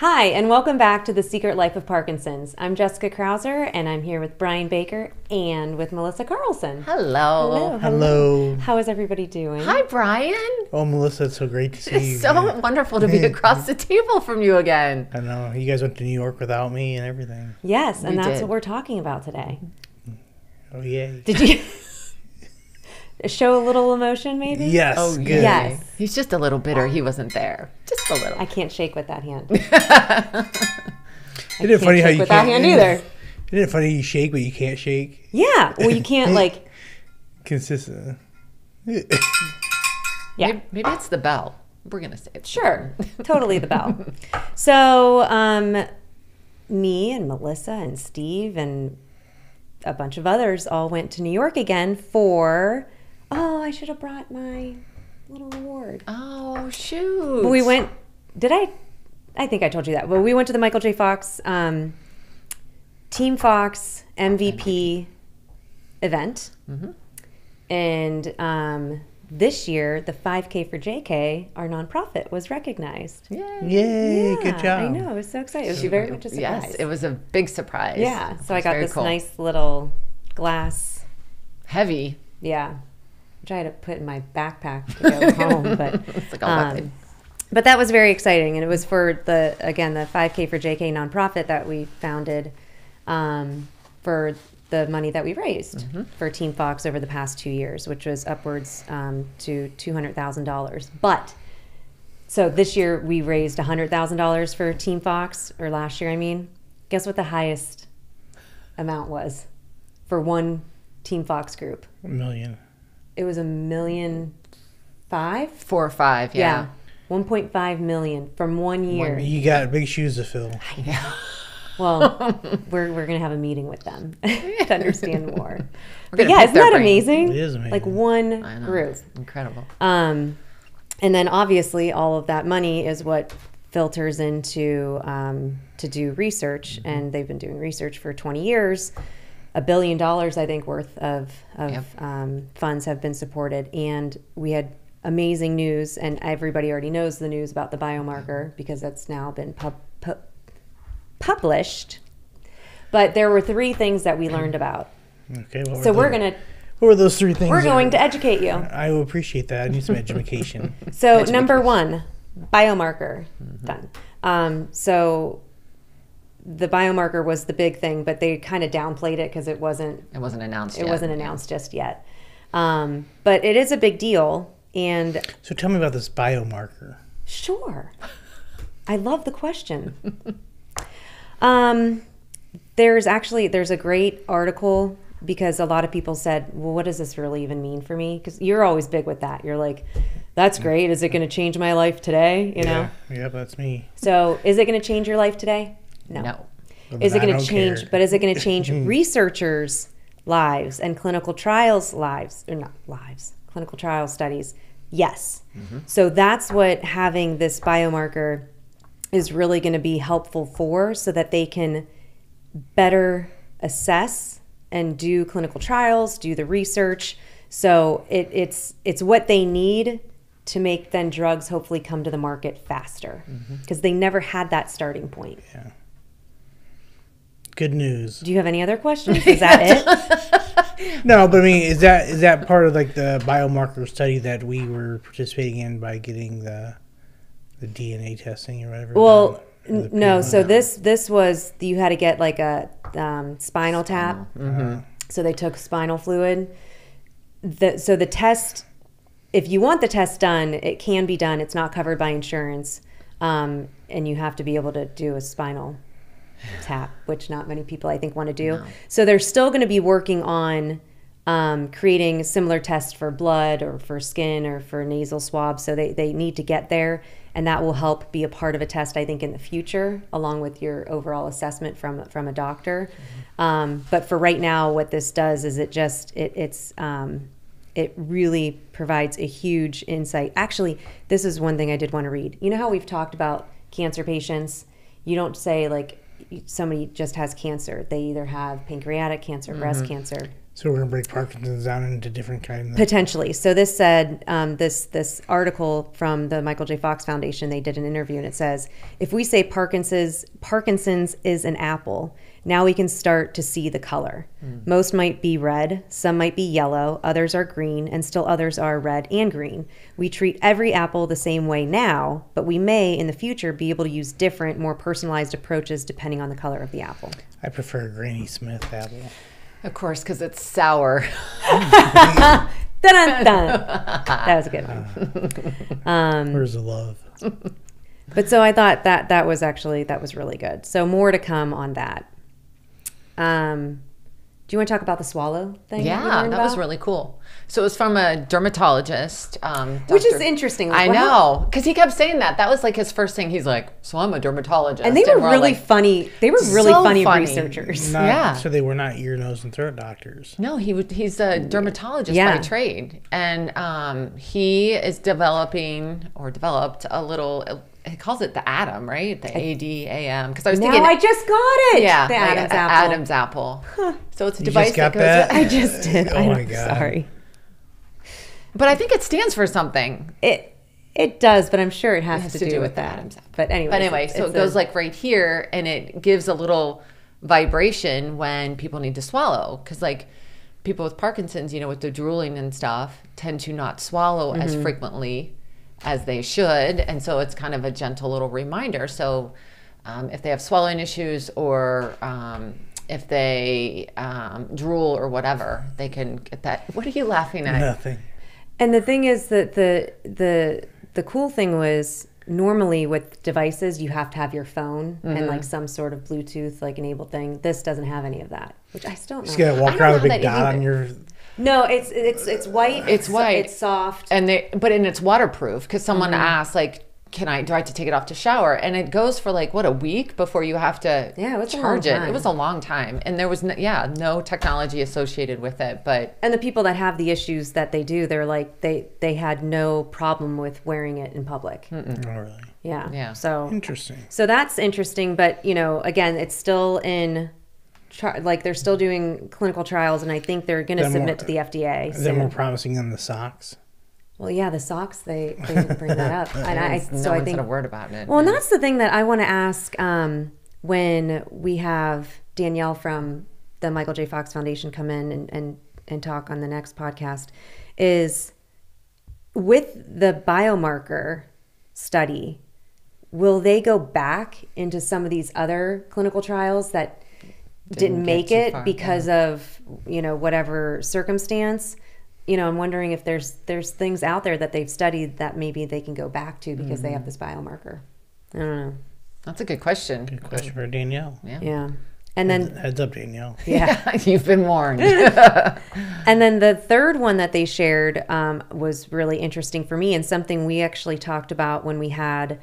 Hi, and welcome back to The Secret Life of Parkinson's. I'm Jessica Krauser, and I'm here with Brian Baker and with Melissa Carlson. Hello. Hello. Hello. How is everybody doing? Hi, Brian. Oh, Melissa, it's so great to see you. It's so wonderful to be across the table from you again. I know. You guys went to New York without me and everything. Yes, and that's what we're talking about today. Oh, yeah. Did you show a little emotion, maybe? Yes. Oh, good. Yes. He's just a little bitter he wasn't there. Just a little. I can't shake with that hand. Isn't it funny how you can't shake with that hand either? Isn't it funny you shake but you can't shake? Yeah. Well, you can't, like, consistent. Yeah. Maybe it's the bell. We're going to say it. Sure. Totally the bell. So, me and Melissa and Steve and a bunch of others all went to New York again for... Oh, I should have brought my little award. Oh, shoot. But we went, did I? I think I told you that. Well, we went to the Michael J. Fox, Team Fox MVP event. Mm-hmm. And this year, the 5K for JK, our nonprofit, was recognized. Yay. Yay, yeah, good job. I know, I was so excited. It was very much a surprise. Yes, it was a big surprise. Yeah, so I got this nice little glass. Heavy. Yeah. Which I had to put in my backpack to go home, but it's like but that was very exciting, and it was for the the 5K for JK nonprofit that we founded for the money that we raised for Team Fox over the past 2 years, which was upwards to $200,000. But so this year we raised $100,000 for Team Fox, or last year, I mean. Guess what the highest amount was for one Team Fox group? $1 million. It was $1.5 million? 4 or 5, yeah. 1.5 million from 1 year. You got big shoes to fill. I know. Well, we're going to have a meeting with them to understand more. But yeah, isn't that amazing? It is amazing. Like one group. It's incredible. And then obviously all of that money is what filters into to do research, and they've been doing research for 20 years. $1 billion, I think, worth of funds have been supported. And we had amazing news, and everybody already knows the news about the biomarker because that's now been published. But there were 3 things that we learned about. Okay. So we're going to... What were those 3 things? We're going to educate you. I will appreciate that. I need some education. So number 1, biomarker. Done. So... The biomarker was the big thing, but they kind of downplayed it because it wasn't announced yet. It wasn't announced just yet. But it is a big deal. And so tell me about this biomarker. Sure. I love the question. There's a great article, because a lot of people said, well, what does this really even mean for me? Because you're always big with that. You're like, that's great. Is it going to change my life today? You know? Yeah, that's me. So is it going to change your life today? No. Is it going to change? But is it going to change researchers' lives and clinical trials lives, or not lives? Clinical trial studies. Yes. So that's what having this biomarker is really going to be helpful for, so that they can better assess and do clinical trials, do the research. So it's what they need to make then drugs hopefully come to the market faster, because they never had that starting point. Yeah. Good news. Do you have any other questions? Is that it? No, but I mean, is that part of like the biomarker study that we were participating in by getting the DNA testing or whatever? Well, no. So this was, you had to get like a spinal tap. So they took spinal fluid. So the test, if you want the test done, it can be done. It's not covered by insurance, and you have to be able to do a spinal tap, which not many people I think want to do. No. So they're still going to be working on creating similar tests for blood or for skin or for nasal swabs. So they need to get there, and that will help be a part of a test, I think, in the future, along with your overall assessment from a doctor. But for right now, what this does is it really provides a huge insight. Actually, this is one thing I did want to read. You know how we've talked about cancer patients? You don't say like, somebody just has cancer. They either have pancreatic cancer, breast cancer. So we're going to break Parkinson's down into different kinds of... Potentially. So this said, this article from the Michael J. Fox Foundation, they did an interview, and it says, if we say Parkinson's is an apple, now we can start to see the color. Mm. Most might be red, some might be yellow, others are green, and still others are red and green. We treat every apple the same way now, but we may in the future be able to use different, more personalized approaches depending on the color of the apple. I prefer a Granny Smith apple. Of course, because it's sour. Dun, dun, dun. That was a good one. Where's the love? But so I thought that was actually, that was really good. So more to come on that. Do you want to talk about the swallow thing? Yeah, that was really cool. So it was from a dermatologist. Which is interesting. Like, I know, because he kept saying that. That was like his first thing. He's like, so I'm a dermatologist. And they were really funny. They were really funny researchers. So they were not ear, nose, and throat doctors. No, he's a dermatologist by trade. And he is developed a little... He calls it the Adam, right? The ADAM. Because I was thinking, I just got it. Yeah, the Adam's apple. Adam's apple. Huh. So it's a device that goes. I just did. Oh my God. Sorry. But I think it stands for something. It does, but I'm sure it has to do with that. Adam's apple. But anyway, so it goes like right here, and it gives a little vibration when people need to swallow, because like people with Parkinson's, you know, with the drooling and stuff, tend to not swallow as frequently as they should, and so it's kind of a gentle little reminder. So if they have swallowing issues, or if they drool or whatever, they can get that. What are you laughing at? Nothing. And the thing is that the cool thing was, normally with devices you have to have your phone and like some sort of Bluetooth like enabled thing. This doesn't have any of that, which I still don't know. You gotta walk around with a big dot on your... No, it's white. It's white. It's soft. And it's waterproof, because someone asked, like, do I have to take it off to shower? And it goes for like, what, a week before you have to charge it. It was a long time. And there was no technology associated with it. And the people that have the issues that they do, they're like, they had no problem with wearing it in public. Oh, really? Yeah. Yeah. So interesting. So that's interesting. But, you know, again, it's still in... like they're still doing clinical trials, and I think they're going to submit to the FDA. Then we're promising them the socks. Well, yeah, the socks, they didn't bring that up. And I think, said a word about it. Well, and that's the thing that I want to ask when we have Danielle from the Michael J. Fox Foundation come in and talk on the next podcast, is with the biomarker study, will they go back into some of these other clinical trials that didn't make it far, because of, you know, whatever circumstance? You know, I'm wondering if there's things out there that they've studied that maybe they can go back to because they have this biomarker. I don't know. That's a good question. Good question for Danielle. Yeah. And then heads up, Danielle. Yeah. You've been warned. And then the third one that they shared was really interesting for me, and something we actually talked about when we had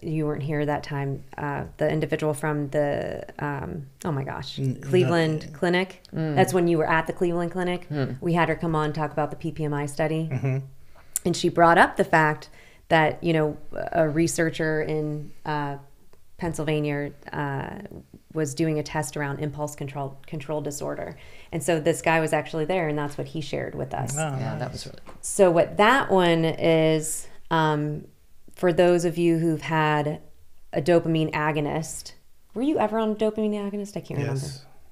you weren't here that time. The individual from the Cleveland Clinic. That's when you were at the Cleveland Clinic. We had her come on and talk about the PPMI study, and she brought up the fact that, you know, a researcher in Pennsylvania was doing a test around impulse control disorder, and so this guy was actually there, and that's what he shared with us. That was really cool. So what that one is. For those of you who've had a dopamine agonist, were you ever on a dopamine agonist? I can't remember.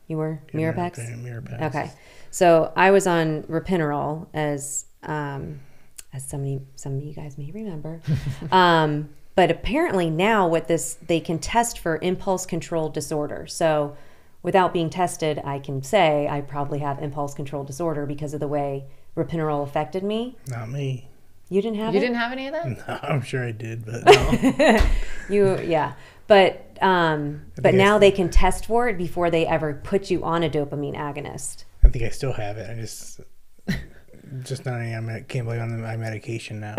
You were? Mirapex? Mirapex. Okay. So I was on Ropinirole, as some of you guys may remember. But apparently now with this, they can test for impulse control disorder. So without being tested, I can say I probably have impulse control disorder because of the way Ropinirole affected me. Not me. You didn't have it? You didn't have any of that? No, I'm sure I did, but no. But now they can test for it before they ever put you on a dopamine agonist. I think I still have it. I just not any. I can't believe I'm on my medication now.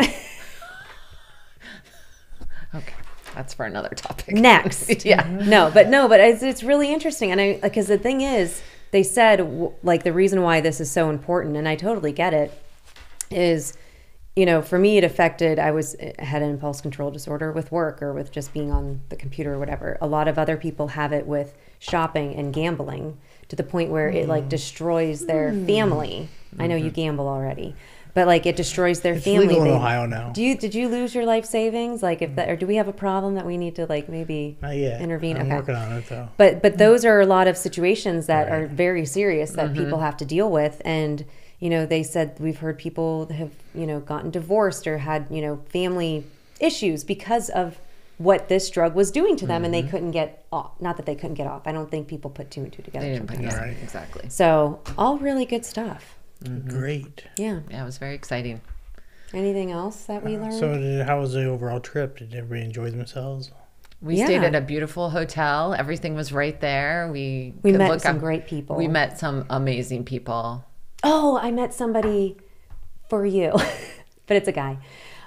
Okay, that's for another topic. Next. No, but it's really interesting, and I, because the thing is, they said like the reason why this is so important, and I totally get it, is you know, for me, it affected, I had an impulse control disorder with work or with just being on the computer or whatever. A lot of other people have it with shopping and gambling to the point where it like destroys their family. Mm-hmm. I know you gamble already, but like it destroys their family. It's legal in Ohio now. Did you lose your life savings? Like if that, or do we have a problem that we need to like maybe intervene? I'm working on it though. But those are a lot of situations that are very serious that people have to deal with. And you know, they said we've heard people have, you know, gotten divorced or had, you know, family issues because of what this drug was doing to them, and they couldn't get off. Not that they couldn't get off. I don't think people put two and two together. They didn't put together. Right. Exactly. So all really good stuff. Great. Yeah. Yeah, it was very exciting. Anything else that we learned? So how was the overall trip? Did everybody enjoy themselves? We stayed at a beautiful hotel. Everything was right there. We met some great people. We met some amazing people. Oh, I met somebody for you, but it's a guy.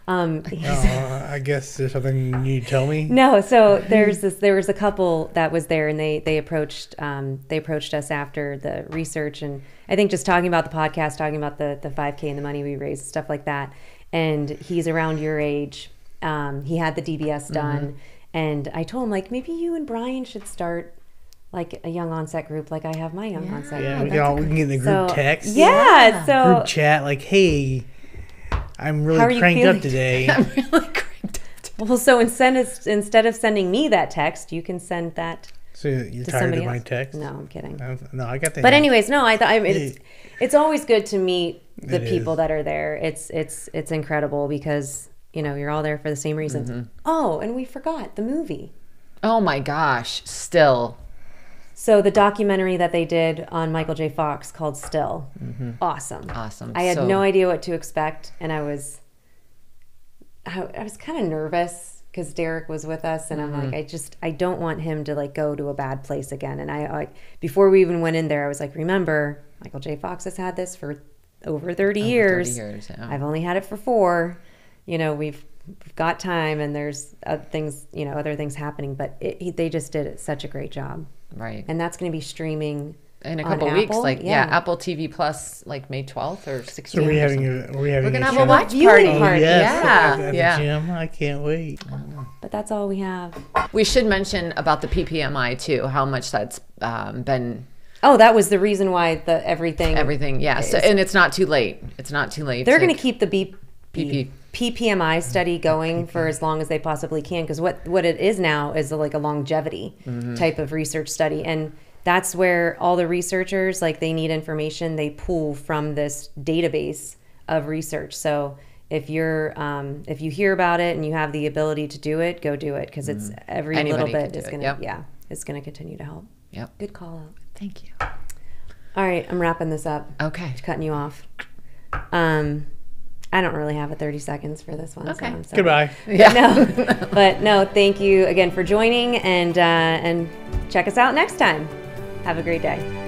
I guess there's something you tell me. No, so there was a couple that was there, and they approached us after the research, and I think just talking about the podcast, talking about the 5K and the money we raised, stuff like that. And he's around your age. He had the DBS done, and I told him like maybe you and Brian should start like a young onset group, like I have my young onset group. Yeah, we can get in the group text. Yeah, so group chat, like, hey, I'm really cranked up today. I'm really cranked up today. Well, so instead of sending me that text, you can send that. So you're tired of my text? No, I'm kidding. No, I got that. But anyways, no, it's always good to meet the people that are there. It's incredible because you know you're all there for the same reason. Oh, and we forgot the movie. Oh my gosh, Still. So the documentary that they did on Michael J. Fox called Still, awesome. I had no idea what to expect, and I was kind of nervous because Derek was with us, and I'm like, I don't want him to like go to a bad place again. And I before we even went in there, I was like, remember, Michael J. Fox has had this for over 30 years. 30 years. Yeah. I've only had it for 4. You know, we've got time, and there's other things happening, but they just did such a great job. Right, and that's going to be streaming in a couple weeks, like Apple TV Plus, like May 12th or 16th. So we're gonna have a watch party. Yeah, I can't wait. But that's all we have. We should mention about the PPMI too, how much that's been. Oh, that was the reason why everything. Yeah, so, and it's not too late. It's not too late. They're going to keep the PPMI study going for as long as they possibly can, because what it is now is like a longevity type of research study, and that's where all the researchers, like, they need information they pull from this database of research. So if you're if you hear about it and you have the ability to do it, go do it, because it's anybody little bit is gonna it's gonna continue to help. Good call out. Thank you. All right, I'm wrapping this up. Okay, just cutting you off. I don't really have a 30 seconds for this one. Okay. So goodbye. Yeah. But no, thank you again for joining, and check us out next time. Have a great day.